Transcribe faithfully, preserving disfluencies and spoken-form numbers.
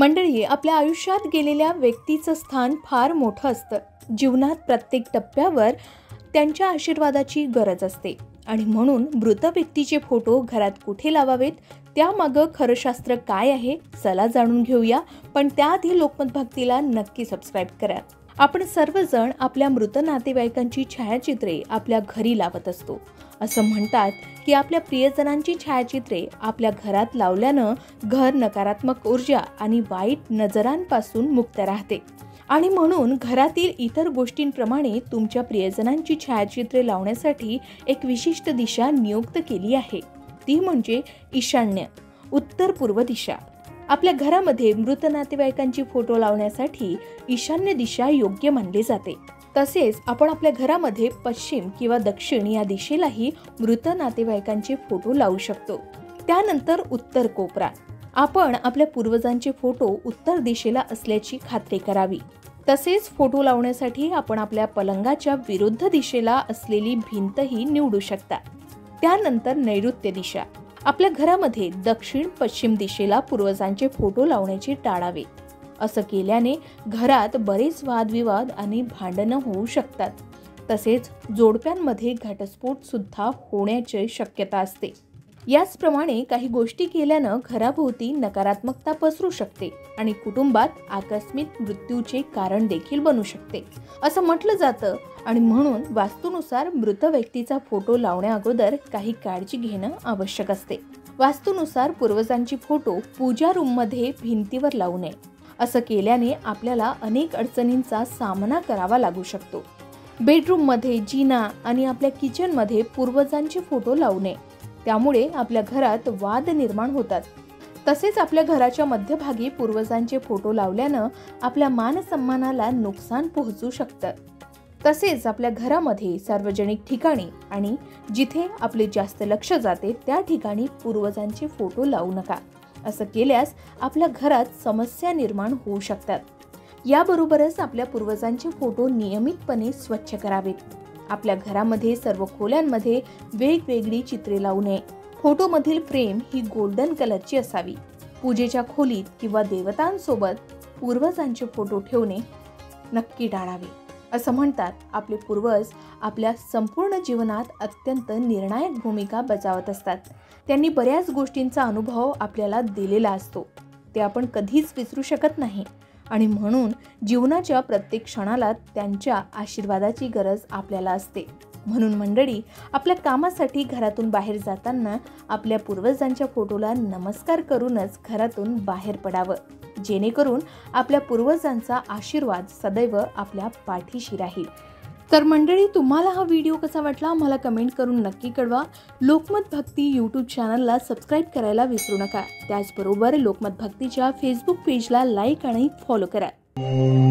मंडळी, आपल्या आयुष्यात गेलेल्या व्यक्तीचं स्थान फार मोठं असतं। जीवनात प्रत्येक टप्प्यावर त्यांच्या आशीर्वादाची गरज असते आणि म्हणून मृत व्यक्तीचे फोटो घरात कुठे लावावेत, त्यामागे खरं शास्त्र काय आहे, चला जाणून घेऊया। पण त्याआधी लोकमत भक्तीला नक्की सबस्क्राईब करा। आपण सर्वजण आपल्या मृत नातेवाईकांची छायाचित्रे आपल्या घरी लावत असतो। असं म्हणतात की आपल्या प्रियजनांची छायाचित्रे आपल्या घरात लावल्यानं घर नकारात्मक ऊर्जा आणि वाईट नजरांपासून मुक्त राहते आणि म्हणून घरातील इतर गोष्टींप्रमाणे तुमच्या प्रियजनांची छायाचित्रे लावण्यासाठी एक विशिष्ट दिशा नियुक्त केली आहे, ती म्हणजे ईशान्य उत्तर पूर्व दिशा। आपल्या घरामध्ये मृत नातेवाईकांची फोटो लावण्यासाठी ईशान्य दिशा योग्य मानली जाते। तसेच आपण आपल्या घरामध्ये पश्चिम किंवा दक्षिण या दिशेलाही मृत नातेवाईकांचे फोटो लावू शकतो। त्यानंतर उत्तर कोपरा, आपण आपल्या पूर्वजांचे फोटो उत्तर दिशेला असल्याची खात्री करावी। तसेच फोटो लावण्यासाठी आपण आपल्या पलंगाच्या विरुद्ध दिशेला असलेली भिंतही निवडू शकता। त्यानंतर नैऋत्य दिशा, आपल्या घरामध्ये दक्षिण पश्चिम दिशेला पूर्वजांचे फोटो लावण्याचे टाळावे। असं केल्याने घरात बरेच वादविवाद आणि भांडणं होऊ शकतात। तसेच जोडप्यांमध्ये घटस्फोट सुद्धा होण्याची शक्यता असते। याचप्रमाणे काही गोष्टी केल्यानं घराभोवती नकारात्मकता पसरू शकते आणि कुटुंबात आकस्मिक मृत्यूचे कारण देखील बनू शकते असं म्हटलं जातं आणि म्हणून वास्तूनुसार मृत व्यक्तीचा फोटो लावण्या अगोदर काही काळजी घेणं आवश्यक असते। वास्तूनुसार पूर्वजांची फोटो पूजा रूममध्ये भिंतीवर लावू नये। असं केल्याने आपल्याला अनेक अडचणींचा सामना करावा लागू शकतो। बेडरूममध्ये, जिना आणि आपल्या किचनमध्ये पूर्वजांचे फोटो लावू नये, त्यामुळे आपल्या घरात वाद निर्माण होतात। तसेच आपल्या घराच्या मध्यभागी पूर्वजांचे फोटो लावल्यानं आपल्या मानसन्मानाला नुकसान पोहोचू शकतं। तसेच आपल्या घरामध्ये सार्वजनिक ठिकाणी आणि जिथे आपले जास्त लक्ष जाते त्या ठिकाणी पूर्वजांचे फोटो लावू नका। असं केल्यास आपल्या घरात समस्या निर्माण होऊ शकतात। याबरोबरच आपल्या पूर्वजांचे फोटो नियमितपणे स्वच्छ करावेत। आपल्या घरामध्ये सर्व खोल्यांमध्ये वेगवेगळी चित्रे लावू नये। फोटोमधील फ्रेम ही गोल्डन कलरची असावी। पूजेच्या खोलीत किंवा देवतांसोबत पूर्वजांचे फोटो ठेवणे नक्की टाळावे। असं म्हणतात आपले पूर्वज आपल्या संपूर्ण जीवनात अत्यंत निर्णायक भूमिका बजावत असतात। त्यांनी बऱ्याच गोष्टींचा अनुभव आपल्याला दिलेला असतो, ते आपण कधीच विसरू शकत नाही आणि म्हणून जीवनाच्या प्रत्येक क्षणाला त्यांच्या आशीर्वादाची गरज आपल्याला असते। म्हणून मंडळी, आपल्या कामासाठी घरातून बाहेर जाताना आपल्या पूर्वजांच्या फोटोला नमस्कार करूनच घरातून बाहेर पडावं, जेणेकरून आपल्या पूर्वजांचा आशीर्वाद सदैव आपल्या पाठीशी राहील। तर मंडळी, तुम्हाला हा व्हिडिओ कसा वाटला आम्हाला कमेंट करून नक्की कळवा। लोकमत भक्ती यूट्यूब चॅनलला सबस्क्राईब करायला विसरू नका। त्याचबरोबर लोकमत भक्तीच्या फेसबुक पेजला लाईक आणि फॉलो करा।